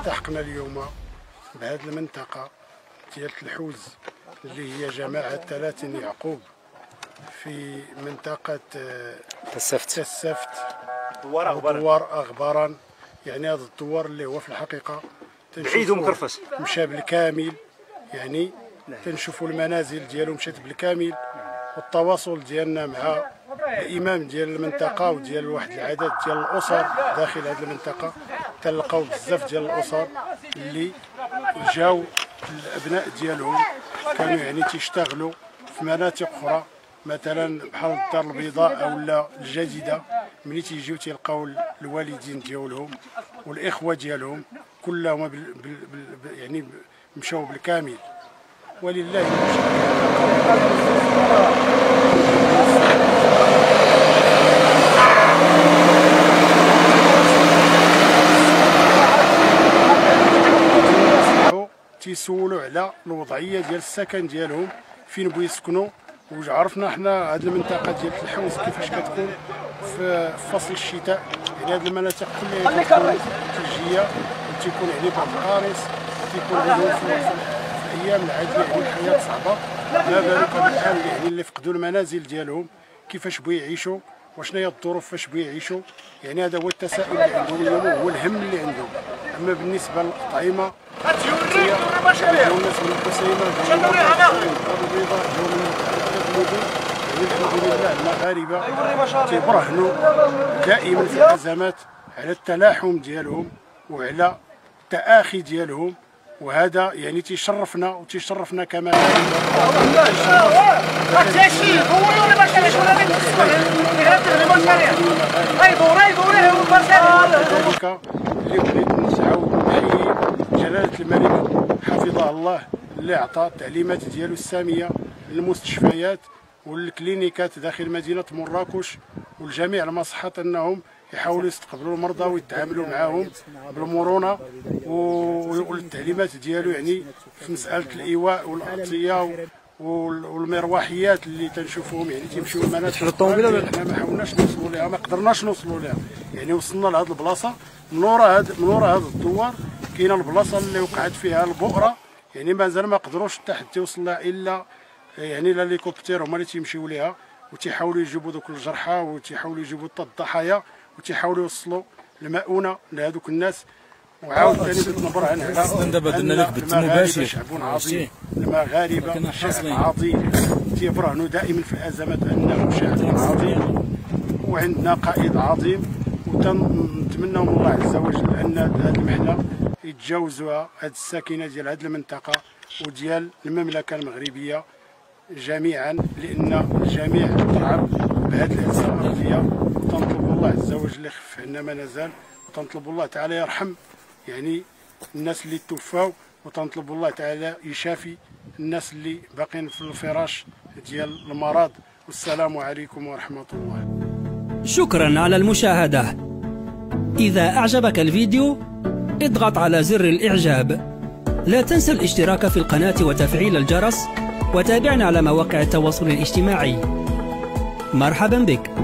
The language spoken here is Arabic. التحقنا اليوم بهذه المنطقة ديال الحوز اللي هي جماعة 30 يعقوب في منطقة السفت دوار أغبران. يعني هذا الدوار اللي هو في الحقيقة بعيد ومكرفس مشى بالكامل، يعني تنشوفوا المنازل ديالو مشات بالكامل، والتواصل ديالنا مع الامام ديال المنطقه وديال واحد العدد ديال الاسر داخل هذه المنطقه، تلقاو بزاف ديال الاسر اللي جاو الابناء ديالهم كانوا يعني تيشتغلوا في مناطق اخرى، مثلا بحال الدار البيضاء اولا الجازيده، ملي تيجيو تيلقاو الوالدين ديالهم والاخوه ديالهم كلهم يعني مشاو بالكامل. ولله تيسولوا على الوضعيه ديال السكن ديالهم فين بغيو يسكنوا، وعرفنا حنا هذه المنطقه ديال الحوز كيفاش كتكون في فصل الشتاء، يعني هذه المناطق كلها تجيه وتيكون عليه بعض القارص، تيكون عليهم في الايام العاديه يعني الحياه صعبه، ما بالك بالحال يعني اللي فقدوا المنازل ديالهم كيفاش بغيو يعيشوا وشنو هي الظروف فاش بغيو يعيشوا. يعني هذا هو التساؤل اللي عندهم اليوم، هو الهم اللي عندهم. اما بالنسبه للاطعمه والناس من القصيمه المغاربه تيبرهنوا دائما في الازمات على التلاحم ديالهم وعلى التآخي ديالهم، وهذا يعني تيشرفنا وتيشرفنا كما جلالة الملك حفظه الله اللي عطى التعليمات ديالو السامية للمستشفيات والكلينيكات داخل مدينة مراكش ولجميع المصحات أنهم يحاولوا يستقبلوا المرضى ويتعاملوا معاهم بالمرونة، والتعليمات ديالو يعني في مسألة الإيواء والأغطية والمروحيات اللي تنشوفوهم يعني تيمشيو لمناطق حنا ما حاولناش نوصلوا لها، ما قدرناش نوصلوا لها، يعني وصلنا لهاد البلاصة من ورا هاد الدوار كاينه البلاصه اللي وقعت فيها البؤره، يعني مازال ما قدروش التحت توصل لها الا يعني الهليكوبتير هما اللي تيمشيو ليها وتيحاولوا يجيبوا دوك الجرحى وتيحاولوا يجيبوا حتى الضحايا وتيحاولوا يوصلوا المؤونه لهذوك الناس. وعاود ثاني كنبر عن هذا دابا درنا لك بث مباشر، شعب عظيم المغاربه شعب عظيم تيبرهنوا دائما في الازمات انهم شعب عظيم وعندنا قائد عظيم، وتنتمناو من الله عز وجل ان هذه المحنه يتجاوزوها هذه الساكنه ديال هذه المنطقه وديال المملكه المغربيه جميعا، لان الجميع تعرض بهذه الازمه الارضيه. تنطلب الله عز وجل يخف عنا ما نزال، وتنطلب الله تعالى يرحم يعني الناس اللي توفاو، وتنطلب الله تعالى يشافي الناس اللي باقين في الفراش ديال المرض. والسلام عليكم ورحمه الله. شكرا على المشاهدة. إذا أعجبك الفيديو اضغط على زر الإعجاب، لا تنسى الاشتراك في القناة وتفعيل الجرس، وتابعنا على مواقع التواصل الاجتماعي. مرحبا بك.